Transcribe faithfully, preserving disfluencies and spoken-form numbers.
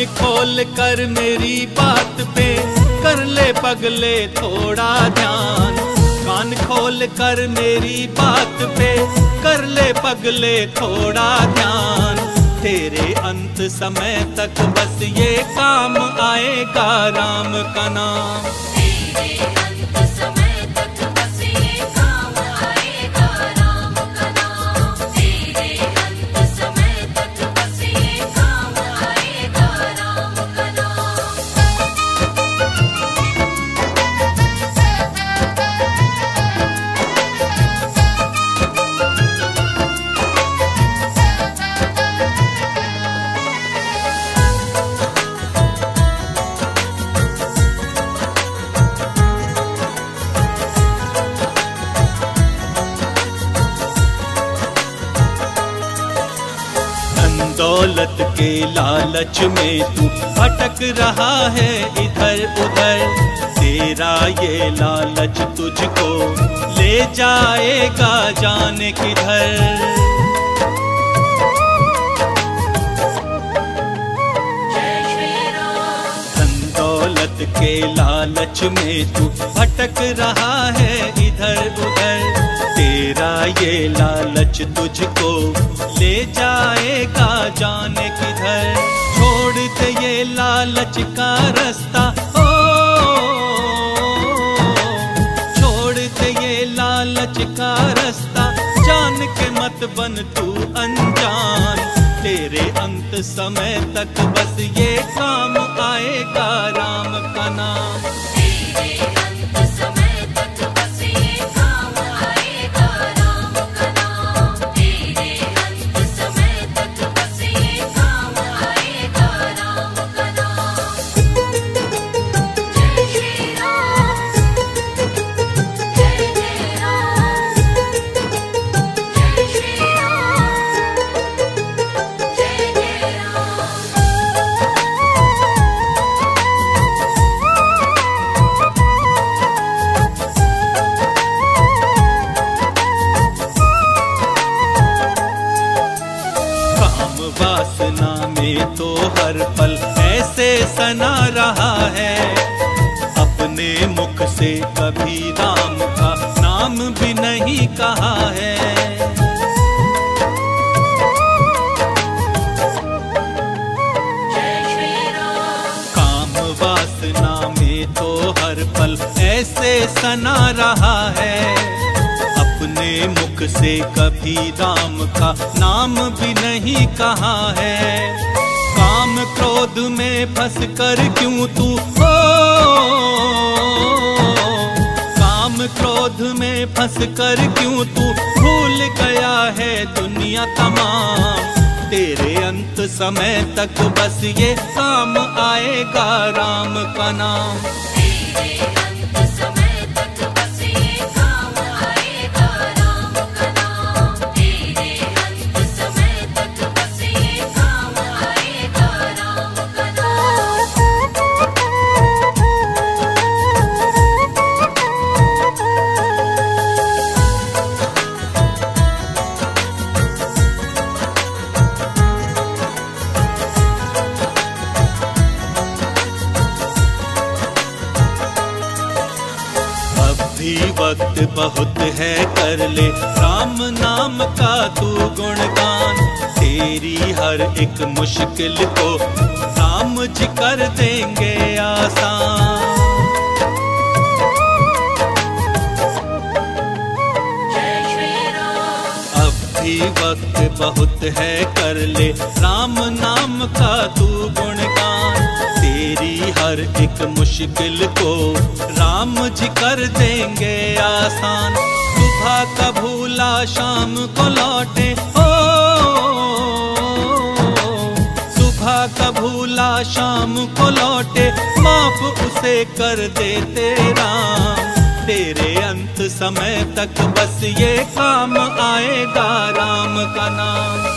कान खोल कर मेरी बात पे कर ले पगले थोड़ा ध्यान। कान खोल कर मेरी बात पे कर ले पगले थोड़ा ध्यान। तेरे अंत समय तक बस ये काम आएगा राम का नाम। दौलत के लालच में तू भटक रहा है इधर उधर। तेरा ये लालच तुझको ले जाएगा जाने किधर। धन दौलत के लालच में तू भटक रहा है इधर उधर। तेरा ये लालच तुझको ले जाएगा जाने किधर। छोड़ दे ये लालच का रास्ता ओ, छोड़ दे ये लालच का रास्ता। जान के मत बन तू अनजान। तेरे अंत समय तक बस ये काम आएगा राम का नाम। तो हर पल ऐसे सना रहा है। अपने मुख से कभी राम का नाम भी नहीं कहा है। काम वासना में तो हर पल ऐसे सना रहा है। अपने मुख से कभी राम का नाम भी नहीं कहा है। काम क्रोध में फंस कर क्यों तू हो, काम क्रोध में फंस कर क्यों तू भूल गया है दुनिया तमाम। तेरे अंत समय तक बस ये काम आएगा राम का नाम। वक्त बहुत है कर ले राम नाम का तू गुणगान। तेरी हर एक मुश्किल को राम जी कर देंगे आसान। अब भी वक्त बहुत है कर ले राम नाम का तू गुणगान। तेरी हर एक मुश्किल को राम जी कर देंगे आसान। सुबह का भूला शाम को लौटे ओ, सुबह का भूला शाम को लौटे। माफ उसे कर देते राम। तेरे अंत समय तक बस ये काम आएगा राम का नाम।